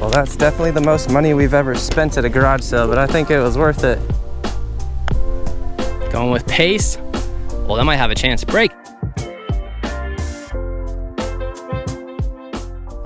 Well, that's definitely the most money we've ever spent at a garage sale, but I think it was worth it. Going with pace. Well, that might have a chance to break.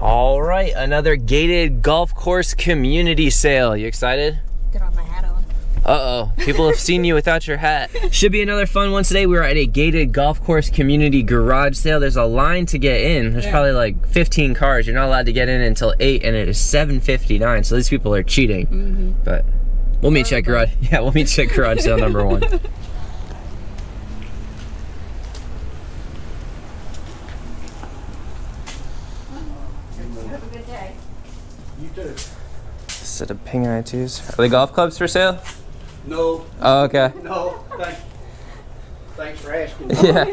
All right, another gated golf course community sale. You excited? Got my hat on. Uh-oh, people have seen you without your hat. Should be another fun one today. We're at a gated golf course community garage sale. There's a line to get in. There's probably like 15 cars. You're not allowed to get in until 8, and it is 7:59, so these people are cheating. But we'll meet you at garage. Yeah, we'll meet you at garage sale number 1. Set of Ping I2s. Are the golf clubs for sale? No. Oh, okay. No. Thanks for asking. Yeah.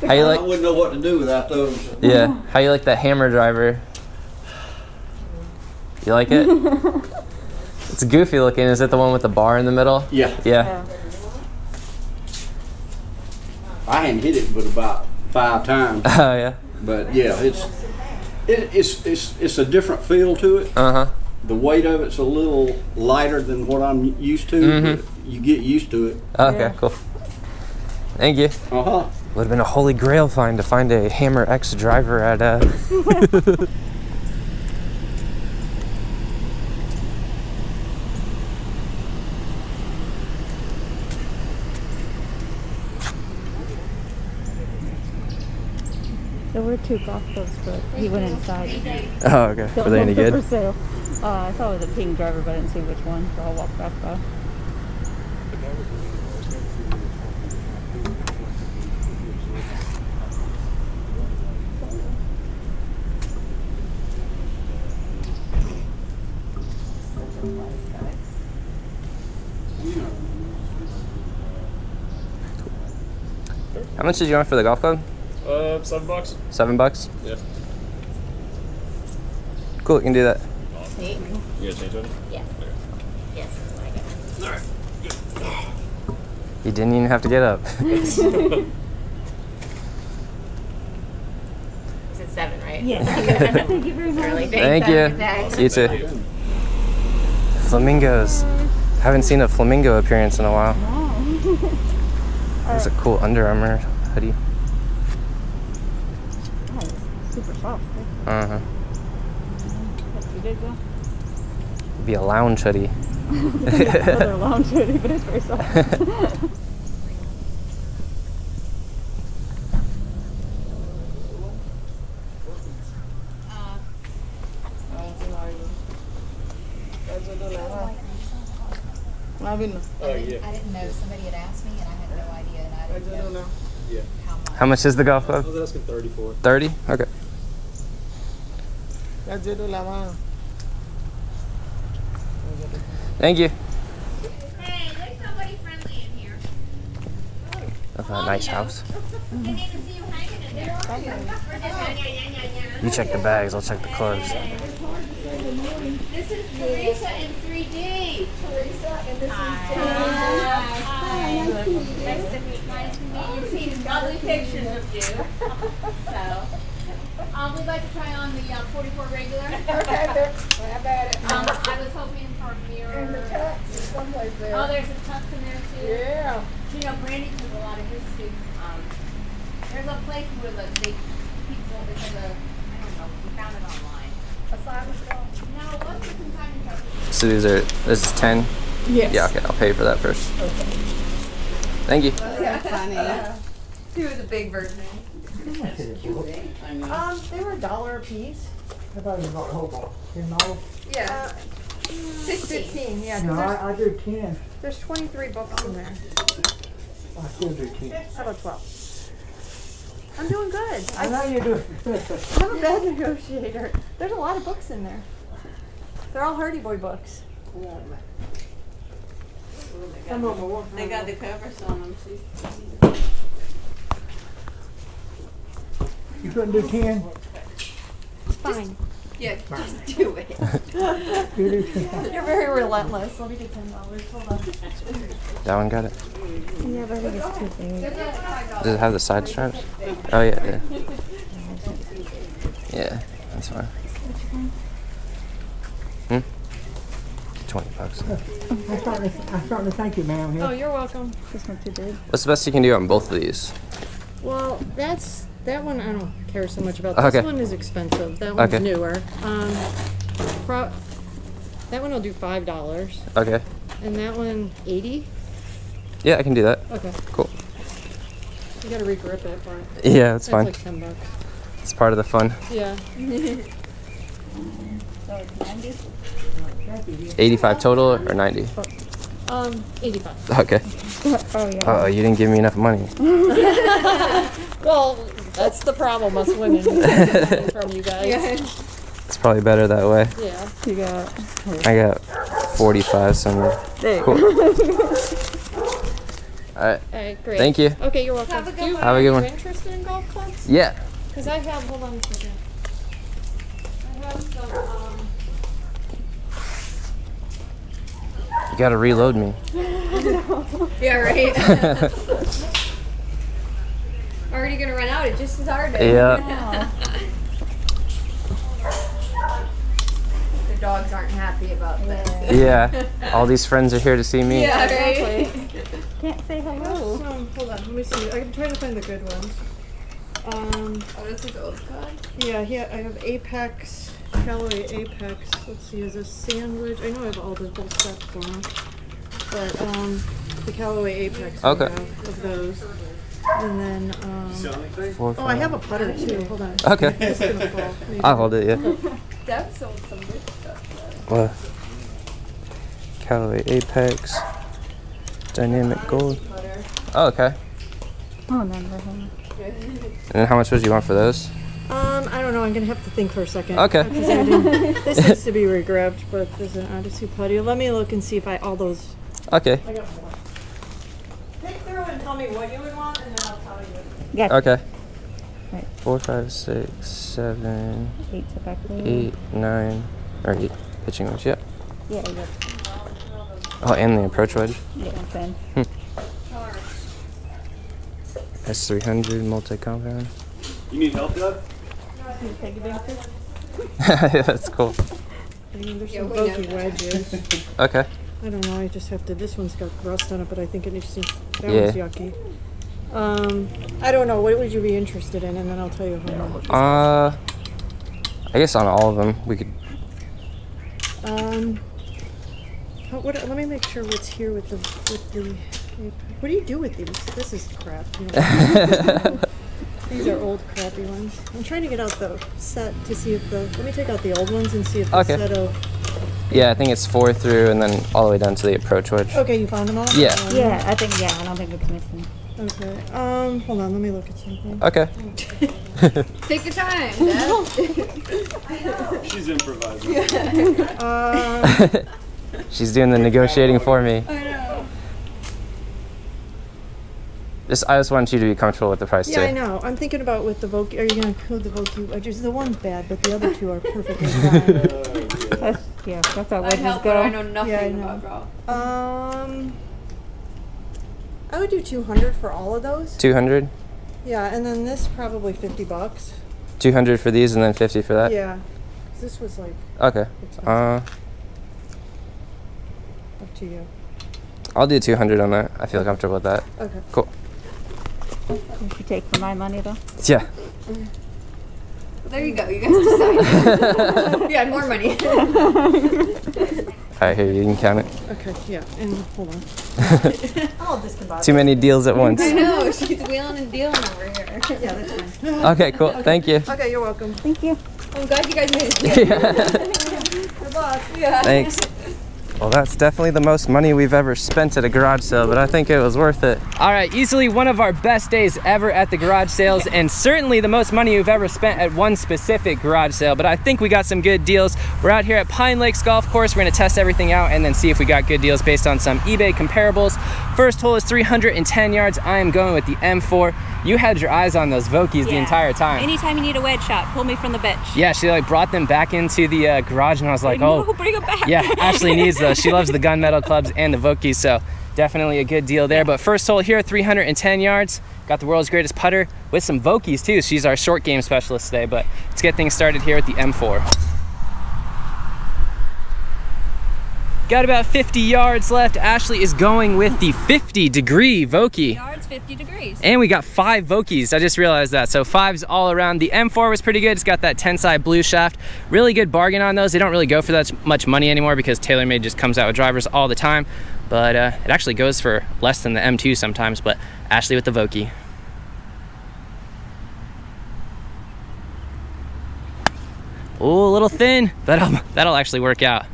How you like? I wouldn't know what to do without those. Yeah. How you like that hammer driver? You like it? It's goofy looking. Is it the one with the bar in the middle? Yeah. Yeah. I hadn't hit it but about 5 times. Oh yeah. But yeah, it's a different feel to it. Uh huh. The weight of it's a little lighter than what I'm used to. But you get used to it. Okay, cool. Thank you. Would have been a holy grail find to find a Hammer X driver at There were 2 golf clubs, but he went inside. Oh, okay. Were they any good? For sale. I saw it was a Ping driver, but I didn't see which one, so I'll walk back by. How much did you want for the golf club? $7. $7? Yeah. Cool, you can do that. Neat. You gotta change it? Yeah. Okay. Yes, that's what I got. Alright, good. You didn't even have to get up. It's at 7, right? Yeah. Thank you very much. Really, thank you. You too. Flamingos. Haven't seen a flamingo appearance in a while. Wow. There's a cool Under Armour hoodie. Oh, it's super soft. Uh-huh. It'd be a lounge hoodie. Another lounge hoodie, but it's very soft. I didn't know. Somebody had asked me, and I had no idea, and I didn't know. Yeah. How much is the golf club? I was asking 30 for it. 30? Okay. Thank you. Hey, there's somebody friendly in here. That's a nice house. I need to see you hanging in there. You check the bags, I'll check the clothes. This is Teresa in 3D. Teresa and this is James. Hi. Nice to meet you. Nice to meet you. We've seen lovely pictures of you. So. We'd like to try on the 44 regular. Okay, I bet it. I was hoping for a mirror. And the tux is someplace there. Oh, there's a tux in there too. Yeah. You know, Brandy took a lot of his suits. There's a place where the big people, because of, I don't know, we found it online. A silent shop? No, it wasn't a consignment shop. So these are, this is 10? Yes. Yeah, okay, I'll pay for that first. Okay. Thank you. That's funny. She was a big virgin. They were $1 a piece. I thought it was about a whole ball. Yeah. 6.15, yeah. No, I drew 10. There's 23 books in there. I still drew 10. How about 12? I'm doing good. I know you're doing good. I'm a bad negotiator. There's a lot of books in there. They're all Hardy Boy books. Yeah. Some of them they got the covers on them, too. You couldn't do 10? Fine. Yeah, just do it. You're very relentless. Let me get $10. Hold on. That one got it? Yeah, but I think it's too big. Does it have the side straps? Oh, yeah. Yeah, that's fine. $20. I started to thank you, ma'am. Yeah. Oh, you're welcome. This one too big. What's the best you can do on both of these? Well, that one I don't care so much about. This one is expensive. That one's newer. That one I'll do $5. Okay. And that one $80. Yeah, I can do that. Okay. Cool. You gotta regrip it, but yeah, that's fine. Like $10. It's part of the fun. Yeah. So it's 90. 85 total or 90? 85. Okay. Oh, yeah. Uh oh, you didn't give me enough money. Well, that's the problem, us women. From you guys. Yeah. It's probably better that way. Yeah. You got. Here. I got 45 somewhere. There you go. All right. All right, great. Thank you. Okay, you're welcome. Have a good one. Have a good one. Are you interested in golf clubs? Yeah. Because I have, hold on a second. I have some, You gotta reload me. Yeah, right. Already gonna run out, it just is hard. Yeah. The dogs aren't happy about this. Yeah. All these friends are here to see me. Yeah, right. Can't say hello. Hold on, let me see. I'm trying to find the good ones. Oh, this is old cod? Yeah, yeah, I have Apex, Callaway Apex. Let's see, is this Sandwich? I know I have all the whole stuff going on. But, the Callaway Apex we have of those. And then, oh, I have a putter too. Hold on. Okay. It's gonna fall, maybe. I'll hold it, yeah. Deb sold some good stuff, though. Callaway Apex, Dynamic Gold. Oh, okay. Oh, no, no, no. And how much would you want for those? I don't know. I'm going to have to think for a second. Okay. This needs to be regripped, but there's an Odyssey putty. Let me look and see if I all those. Okay. I got four. Think through and tell me what you would want, and then I'll tell you. Yeah. Okay. Right. 4, 5, 6, 7, 8 tobacco. 8, 9, or 8 pitching wedge. Yep. Yeah. Yeah. Oh, and the approach wedge. Yeah. Then. S300 multi-compound. You need help, Doug? Yeah, that's cool. I mean, there's some Vokey wedges. Okay. I don't know, I just have to, this one's got rust on it, but I think it needs to, that one's yucky. I don't know, what would you be interested in? And then I'll tell you how much. I guess on all of them, we could. Let me make sure what's here with the, What do you do with these? This is crap. You know. These are old crappy ones. I'm trying to get out the set to see if the... Let me take out the old ones and see if the set of... Yeah, I think it's 4 through and then all the way down to the approach wedge. Okay, you found them all? Yeah. Yeah, I think, yeah, I don't think we can miss them. Okay. Hold on, let me look at something. Okay. Take your time, Dad. She's improvising. Yeah. She's doing the negotiating for me. I know. I just want you to be comfortable with the price too. Yeah, I know. I'm thinking about with the Vokey. Are you going to include the Vokey wedges? The one's bad, but the other two are perfectly fine. Yeah, that's how wedges go. I know nothing about golf. I would do 200 for all of those. 200. Yeah, and then this probably $50. 200 for these, and then 50 for that. Yeah, this was like expensive. Up to you. I'll do 200 on that. I feel comfortable with that. Okay. Cool. What you take for my money, though? Yeah. Well, there you go. You guys decide. Yeah, more money. All right, here, you can count it. Okay, yeah. And hold on. I'll discombobulate. Too many deals at once. I know. She's wheeling and dealing over here. Yeah, that's fine. Okay, cool. Okay. Thank you. Okay, you're welcome. Thank you. I'm glad you guys made it. Yeah. Good luck. Yeah. Thanks. Well, that's definitely the most money we've ever spent at a garage sale, but I think it was worth it. All right, easily one of our best days ever at the garage sales, and certainly the most money we've ever spent at one specific garage sale, but I think we got some good deals. We're out here at Pine Lakes Golf Course. We're gonna test everything out and then see if we got good deals based on some eBay comparables. First hole is 310 yards. I am going with the M4. You had your eyes on those Vokeys the entire time. Anytime you need a wedge shot, pull me from the bench. Yeah, she like brought them back into the garage, and I was like, oh. No, bring them back. Yeah, Ashley needs those. She loves the gunmetal clubs and the Vokeys, so definitely a good deal there. But first hole here, 310 yards. Got the world's greatest putter with some Vokeys too. She's our short game specialist today, but let's get things started here with the M4. Got about 50 yards left. Ashley is going with the 50-degree Vokey. 50 yards, 50 degrees. And we got 5 Vokeys. I just realized that. So 5s all around. The M4 was pretty good. It's got that tensai blue shaft. Really good bargain on those. They don't really go for that much money anymore because TaylorMade just comes out with drivers all the time. But it actually goes for less than the M2 sometimes. But Ashley with the Vokey. Oh, a little thin. That'll actually work out.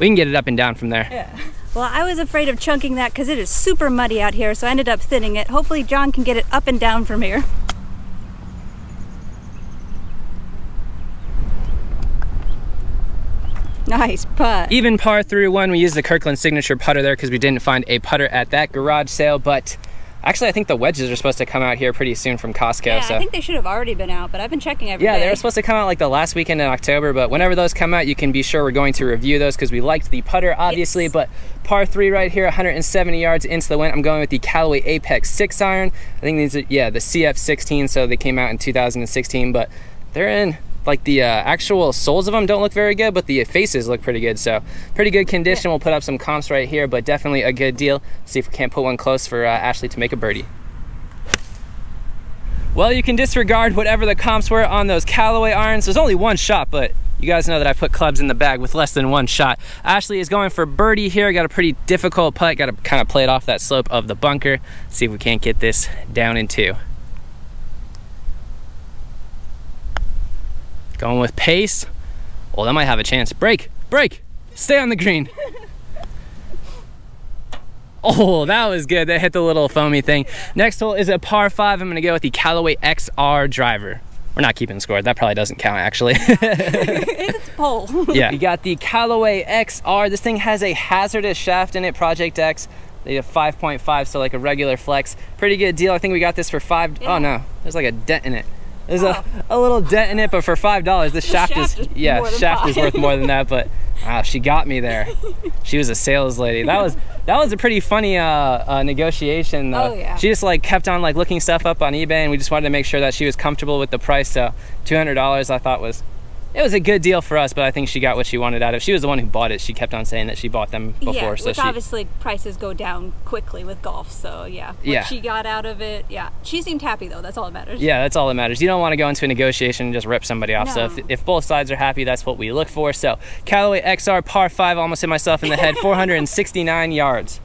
We can get it up and down from there. Yeah. Well, I was afraid of chunking that because it is super muddy out here, so I ended up thinning it. Hopefully John can get it up and down from here. Nice putt. Even par through one, we used the Kirkland signature putter there because we didn't find a putter at that garage sale, but actually, I think the wedges are supposed to come out here pretty soon from Costco. Yeah, so I think they should have already been out, but I've been checking every day. Yeah, they were supposed to come out like the last weekend in October, but whenever those come out, you can be sure we're going to review those because we liked the putter, obviously, yes. But par 3 right here, 170 yards into the wind. I'm going with the Callaway Apex 6-iron. I think these are, yeah, the CF-16, so they came out in 2016, but they're in, like the actual soles of them don't look very good, but the faces look pretty good, so pretty good condition. Yeah. We'll put up some comps right here, but definitely a good deal. Let's see if we can't put one close for Ashley to make a birdie. Well, you can disregard whatever the comps were on those Callaway irons. There's only one shot, but you guys know that I put clubs in the bag with less than one shot. Ashley is going for birdie here. Got a pretty difficult putt. Got to kind of play it off that slope of the bunker. See if we can't get this down in 2. Going with pace. Well, that might have a chance. Break, break, stay on the green. Oh, that was good. That hit the little foamy thing. Next hole is a par 5. I'm gonna go with the Callaway XR driver. We're not keeping score. That probably doesn't count, actually. It's a pole. Yeah. You got the Callaway XR. This thing has a hazardous shaft in it, Project X. They have 5.5, so like a regular flex. Pretty good deal. I think we got this for 5. Yeah. Oh no, there's like a dent in it. There's a little dent in it, but for $5, the shaft is worth more than that. But wow, she got me there. She was a sales lady. That was a pretty funny negotiation though. Oh, yeah. She just like kept on like looking stuff up on eBay, and we just wanted to make sure that she was comfortable with the price. So $200, I thought it was a good deal for us, but I think she got what she wanted out of it. She was the one who bought it. She kept on saying that she bought them before. Yeah, so obviously prices go down quickly with golf, so yeah. Yeah. She got out of it, yeah. She seemed happy though, that's all that matters. Yeah, that's all that matters. You don't want to go into a negotiation and just rip somebody off. No. So if both sides are happy, that's what we look for. So Callaway XR par 5, almost hit myself in the head, 469 yards.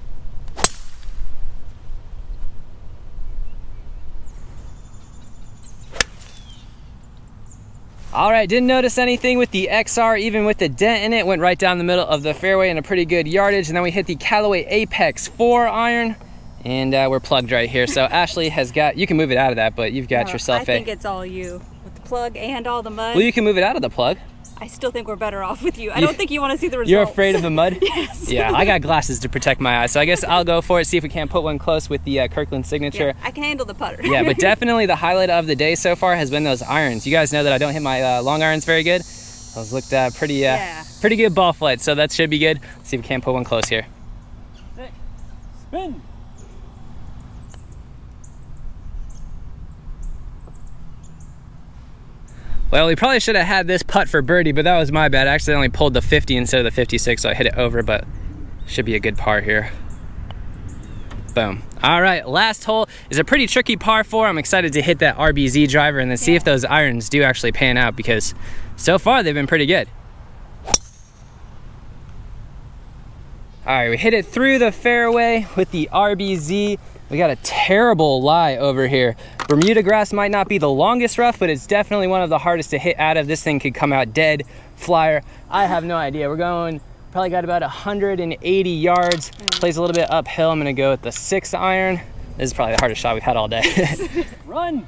All right, didn't notice anything with the XR, even with the dent in it. Went right down the middle of the fairway in a pretty good yardage. And then we hit the Callaway Apex 4-iron, and we're plugged right here. So Ashley has got, you can move it out of that, but you've got yourself I think it's all you, with the plug and all the mud. Well, you can move it out of the plug. I still think we're better off with you. I don't think you want to see the results. You're afraid of the mud? Yes. Yeah, I got glasses to protect my eyes, so I guess I'll go for it, see if we can't put one close with the Kirkland signature. Yeah, I can handle the putter. Yeah, but definitely the highlight of the day so far has been those irons. You guys know that I don't hit my long irons very good. Those looked pretty good ball flight, so that should be good. Let's see if we can't put one close here. Six. Spin. Well, we probably should have had this putt for birdie, but that was my bad. I accidentally pulled the 50 instead of the 56, so I hit it over, but should be a good par here. Boom. All right, last hole is a pretty tricky par 4. I'm excited to hit that RBZ driver and then see if those irons do actually pan out, because so far they've been pretty good. All right, we hit it through the fairway with the RBZ. We got a terrible lie over here. Bermuda grass might not be the longest rough, but it's definitely one of the hardest to hit out of. This thing could come out dead, flyer. I have no idea. We're going, probably got about 180 yards. Plays a little bit uphill. I'm gonna go with the 6-iron. This is probably the hardest shot we've had all day. Run.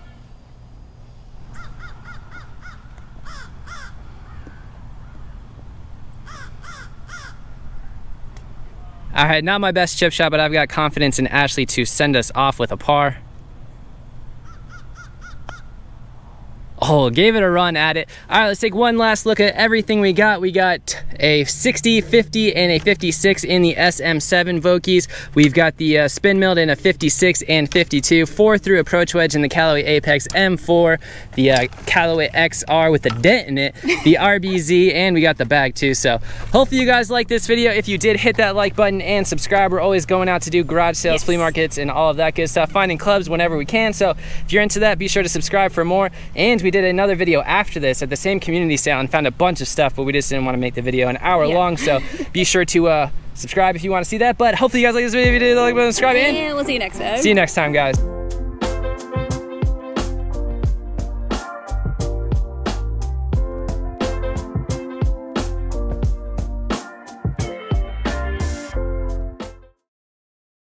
All right, not my best chip shot, but I've got confidence in Ashley to send us off with a par. Oh, gave it a run at it. All right, let's take one last look at everything we got. We got a 60, 50, and a 56 in the SM7 Vokeys. We've got the spin milled in a 56 and 52, 4-through approach wedge in the Callaway Apex M4, the Callaway XR with the dent in it, the RBZ, and we got the bag too. So hopefully you guys liked this video. If you did, hit that like button and subscribe. We're always going out to do garage sales, flea markets, and all of that good stuff, finding clubs whenever we can. So if you're into that, be sure to subscribe for more. And we did another video after this at the same community sale and found a bunch of stuff, but we just didn't want to make the video an hour long. So be sure to subscribe if you want to see that. But hopefully you guys like this video. If you did, like button, subscribe, and we'll see you next time. See you next time, guys.